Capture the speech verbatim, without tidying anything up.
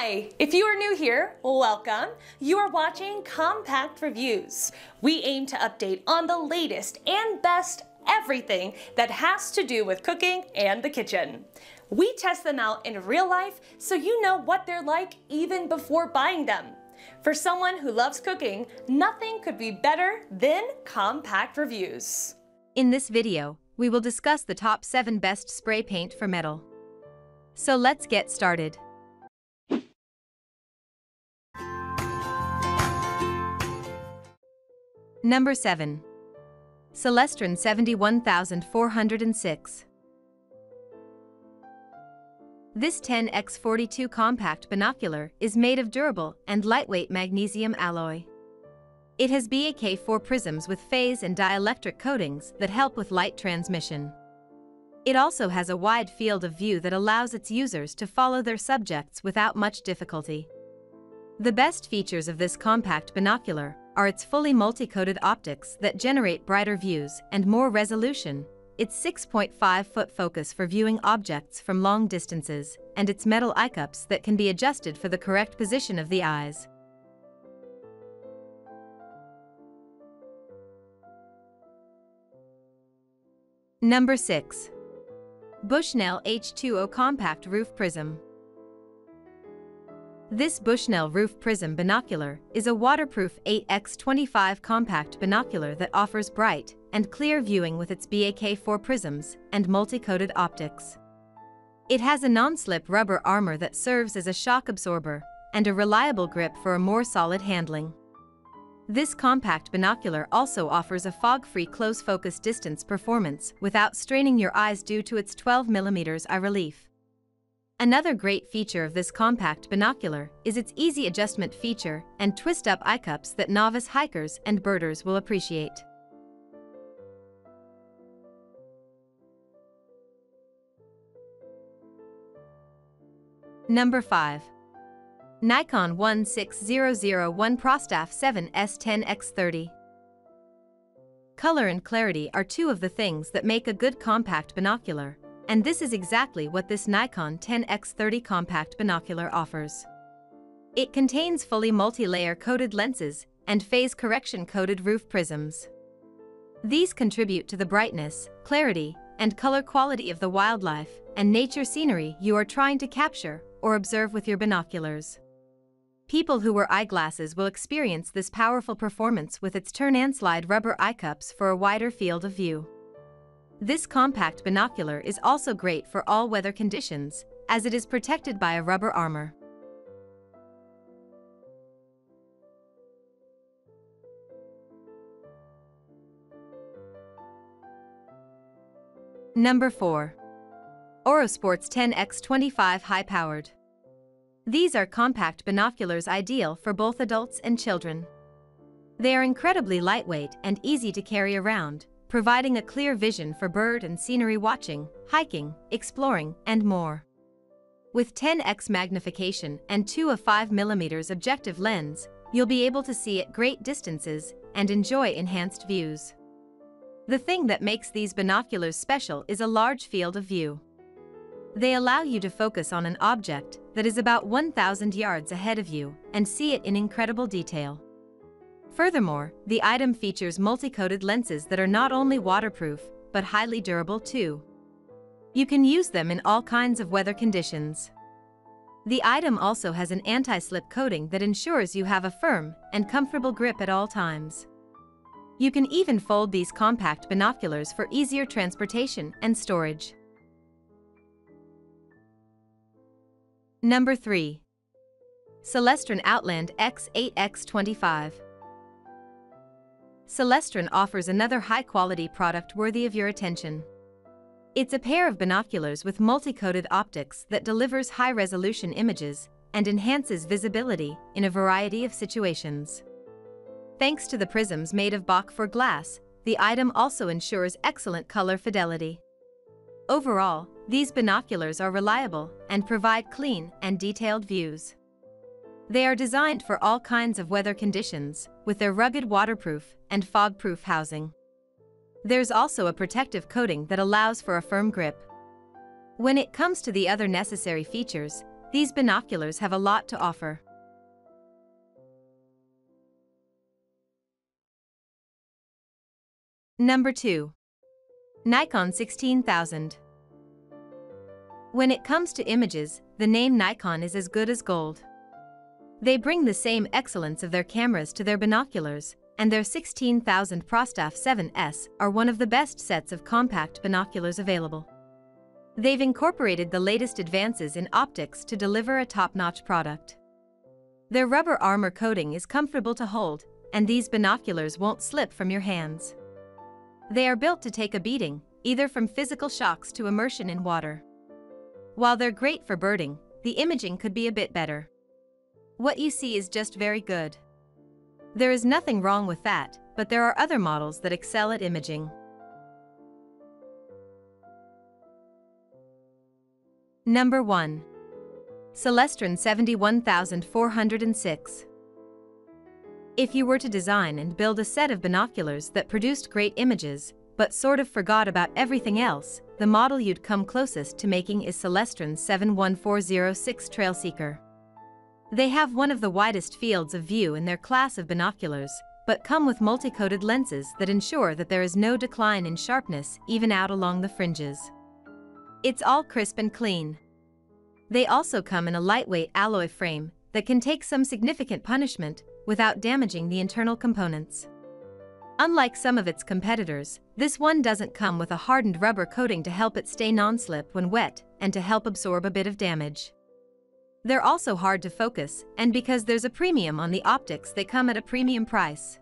Hi! If you are new here, welcome. You are watching Compact Reviews. We aim to update on the latest and best everything that has to do with cooking and the kitchen. We test them out in real life so you know what they're like even before buying them. For someone who loves cooking, nothing could be better than Compact Reviews. In this video, we will discuss the top seven best spray paint for metal. So let's get started. Number seven. Celestron seventy-one thousand four hundred six. This ten by forty-two compact binocular is made of durable and lightweight magnesium alloy. It has B A K four prisms with phase and dielectric coatings that help with light transmission. It also has a wide field of view that allows its users to follow their subjects without much difficulty. The best features of this compact binocular are its fully multi-coated optics that generate brighter views and more resolution, its six point five foot focus for viewing objects from long distances, and its metal eye cups that can be adjusted for the correct position of the eyes. Number six. Bushnell H two O Compact Roof Prism. This Bushnell Roof Prism binocular is a waterproof eight by twenty-five compact binocular that offers bright and clear viewing with its B A K four prisms and multi-coated optics. It has a non-slip rubber armor that serves as a shock absorber and a reliable grip for a more solid handling. This compact binocular also offers a fog-free close-focus distance performance without straining your eyes due to its twelve millimeter eye relief. Another great feature of this compact binocular is its easy adjustment feature and twist-up eye cups that novice hikers and birders will appreciate. Number five. Nikon one six zero zero one Prostaf seven S ten by thirty. Color and clarity are two of the things that make a good compact binocular, and this is exactly what this Nikon ten by thirty compact binocular offers. It contains fully multi-layer coated lenses and phase correction coated roof prisms. These contribute to the brightness, clarity, and color quality of the wildlife and nature scenery you are trying to capture or observe with your binoculars. People who wear eyeglasses will experience this powerful performance with its turn and slide rubber eye cups for a wider field of view. This compact binocular is also great for all weather conditions, as it is protected by a rubber armor. Number four. Aurosports ten by twenty-five High-Powered. These are compact binoculars ideal for both adults and children. They are incredibly lightweight and easy to carry around, providing a clear vision for bird and scenery watching, hiking, exploring, and more. With ten by magnification and two of five millimeter objective lens, you'll be able to see at great distances and enjoy enhanced views. The thing that makes these binoculars special is a large field of view. They allow you to focus on an object that is about one thousand yards ahead of you and see it in incredible detail. Furthermore, the item features multi-coated lenses that are not only waterproof, but highly durable too. You can use them in all kinds of weather conditions. The item also has an anti-slip coating that ensures you have a firm and comfortable grip at all times. You can even fold these compact binoculars for easier transportation and storage. Number three. Celestron Outland X eight by twenty-five. Celestron offers another high-quality product worthy of your attention. It's a pair of binoculars with multi-coated optics that delivers high-resolution images and enhances visibility in a variety of situations. Thanks to the prisms made of B A K four glass, the item also ensures excellent color fidelity. Overall, these binoculars are reliable and provide clean and detailed views. They are designed for all kinds of weather conditions, with their rugged waterproof and fog-proof housing. There's also a protective coating that allows for a firm grip. When it comes to the other necessary features, These binoculars have a lot to offer. Number two. Nikon sixteen thousand. When it comes to images, the name Nikon is as good as gold. They bring the same excellence of their cameras to their binoculars, and their sixteen thousand Prostaf seven S are one of the best sets of compact binoculars available. They've incorporated the latest advances in optics to deliver a top-notch product. Their rubber armor coating is comfortable to hold, and these binoculars won't slip from your hands. They are built to take a beating, either from physical shocks to immersion in water. While they're great for birding, the imaging could be a bit better. What you see is just very good. There is nothing wrong with that, but there are other models that excel at imaging. Number one. Celestron seventy-one thousand four hundred six. If you were to design and build a set of binoculars that produced great images, but sort of forgot about everything else, the model you'd come closest to making is Celestron seven one four zero six TrailSeeker. They have one of the widest fields of view in their class of binoculars, but come with multi-coated lenses that ensure that there is no decline in sharpness even out along the fringes. It's all crisp and clean. They also come in a lightweight alloy frame that can take some significant punishment without damaging the internal components. Unlike some of its competitors, this one doesn't come with a hardened rubber coating to help it stay non-slip when wet and to help absorb a bit of damage. They're also hard to focus, and because there's a premium on the optics, they come at a premium price.